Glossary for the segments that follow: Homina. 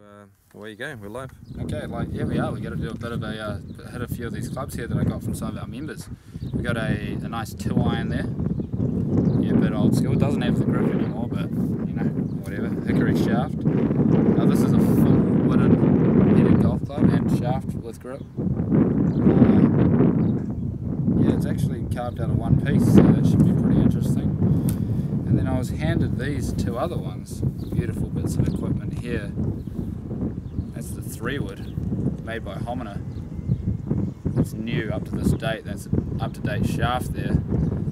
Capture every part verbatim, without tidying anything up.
Uh, away you go, we're live. Okay, like here we are. We've got to do a bit of a, uh, hit a few of these clubs here that I got from some of our members. We've got a, a nice two iron there. Yeah, a bit old school. It doesn't have the grip anymore, but you know, whatever. Hickory shaft. Now this is a full wooden headed golf club and shaft with grip. Uh, yeah, it's actually carved out of one piece, so that should be pretty interesting. And then I was handed these two other ones. Beautiful bits of equipment here. That's the three wood made by Homina. It's new up to this date. That's an up to date shaft there.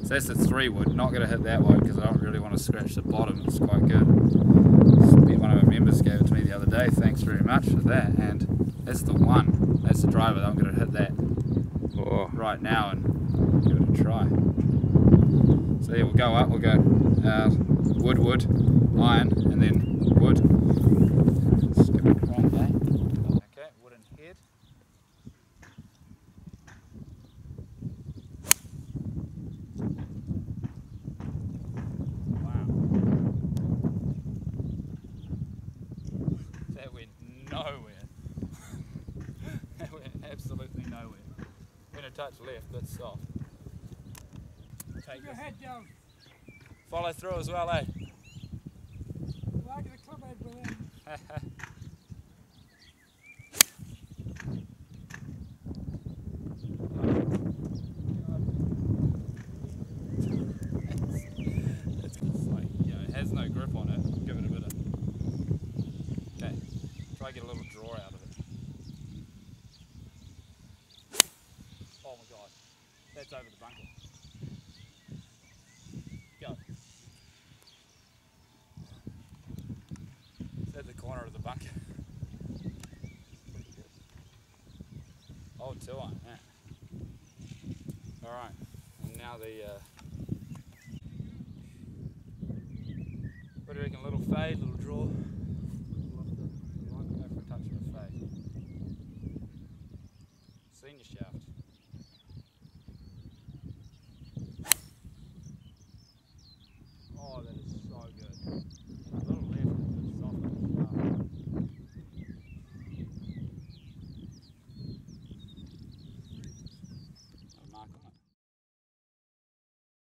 So that's the three wood. Not going to hit that one because I don't really want to scratch the bottom. It's quite good. One of our members gave it to me the other day. Thanks very much for that. And that's the one. That's the driver. I'm going to hit that oh. right now and give it a try. So yeah, we'll go up. We'll go uh, wood, wood, iron, and then wood. Absolutely nowhere. When a touch left, but soft. Take your head down. Follow through as well, eh? Like the club over there. It's like, you know, it has no grip on it. Give it a bit of. Okay, try to get a little draw out of it. That's over the bunker. Go. It's at the corner of the bunker. Oh, two on, yeah. Alright, and now the... Uh, what do you reckon, little fade, little draw?